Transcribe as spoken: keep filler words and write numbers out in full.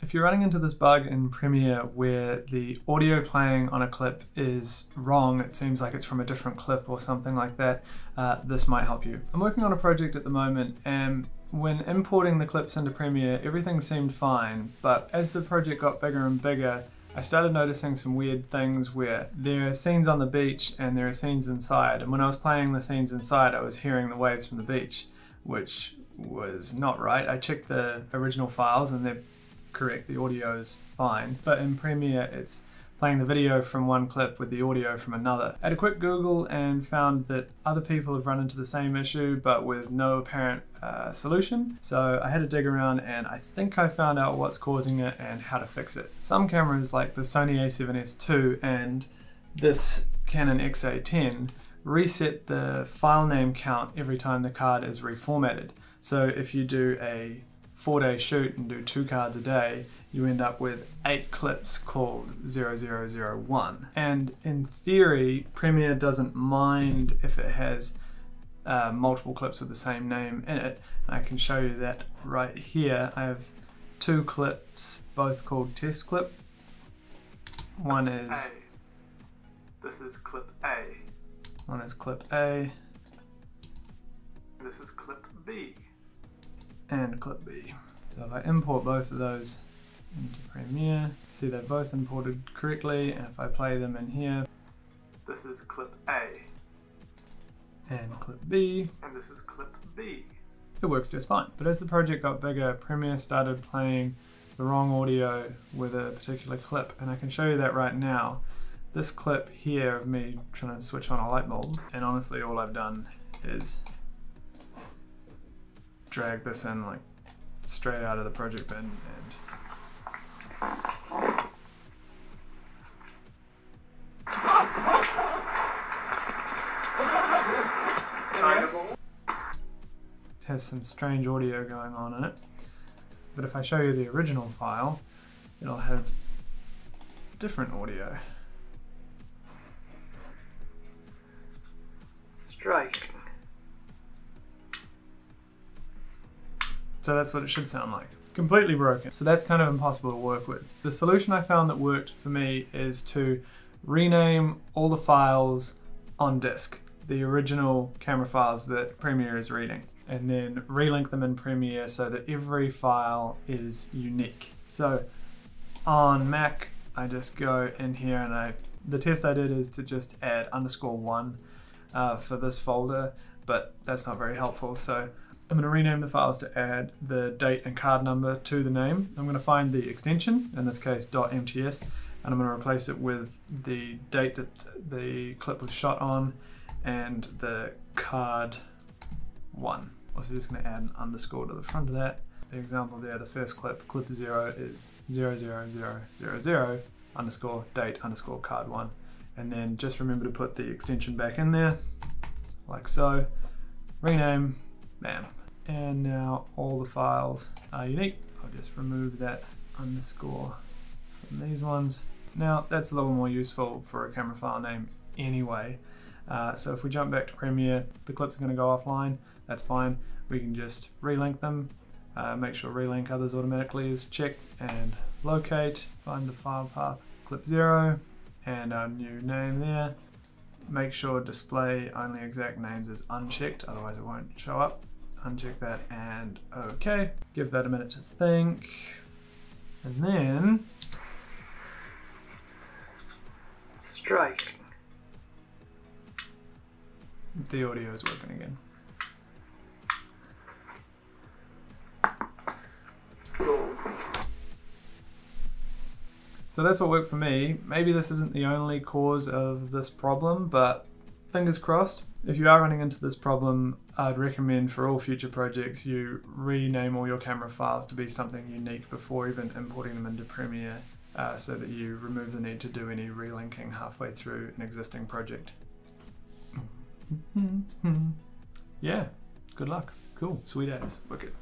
If you're running into this bug in Premiere where the audio playing on a clip is wrong, it seems like it's from a different clip or something like that, uh, this might help you. I'm working on a project at the moment, and when importing the clips into Premiere, everything seemed fine, but as the project got bigger and bigger, I started noticing some weird things where there are scenes on the beach and there are scenes inside, and when I was playing the scenes inside, I was hearing the waves from the beach, which was not right. I checked the original files and they're correct, the audio is fine, but in Premiere it's playing the video from one clip with the audio from another. I had a quick Google and found that other people have run into the same issue but with no apparent uh, solution, so I had to dig around and I think I found out what's causing it and how to fix it. Some cameras like the Sony A seven S two and this Canon X A ten reset the file name count every time the card is reformatted, so if you do a four day shoot and do two cards a day, you end up with eight clips called zero zero zero one. And in theory, Premiere doesn't mind if it has uh, multiple clips with the same name in it. And I can show you that right here. I have two clips, both called test clip. One is... A. This is clip A. One is clip A. This is clip B. And clip B. So if I import both of those into Premiere, see they're both imported correctly, and if I play them in here, this is clip A. And clip B. And this is clip B. It works just fine. But as the project got bigger, Premiere started playing the wrong audio with a particular clip, and I can show you that right now. This clip here of me trying to switch on a light bulb, and honestly all I've done is drag this in like straight out of the project bin, and it has some strange audio going on in it. But if I show you the original file, it'll have different audio. Strike. So that's what it should sound like. Completely broken. So that's kind of impossible to work with. The solution I found that worked for me is to rename all the files on disk, the original camera files that Premiere is reading, and then relink them in Premiere so that every file is unique. So on Mac, I just go in here and I, the test I did is to just add underscore one uh, for this folder, but that's not very helpful. So I'm going to rename the files to add the date and card number to the name. I'm going to find the extension, in this case .mts, and I'm going to replace it with the date that the clip was shot on and the card one. Also just going to add an underscore to the front of that. The example there, the first clip, clip zero, is zero zero zero zero zero underscore date underscore card one. And then just remember to put the extension back in there, like so. Rename, bam. And now all the files are unique. I'll just remove that underscore from these ones. Now that's a little more useful for a camera file name anyway. Uh, so if we jump back to Premiere, the clips are going to go offline. That's fine. We can just relink them. Uh, make sure relink others automatically is checked, and locate, find the file path, clip zero, and our new name there. Make sure display only exact names is unchecked, otherwise it won't show up. Uncheck that and okay. Give that a minute to think. And then... strike. The audio is working again. So that's what worked for me. Maybe this isn't the only cause of this problem, but fingers crossed. If you are running into this problem, I'd recommend for all future projects you rename all your camera files to be something unique before even importing them into Premiere, uh, so that you remove the need to do any relinking halfway through an existing project. Yeah, good luck. Cool, sweet as, wicked.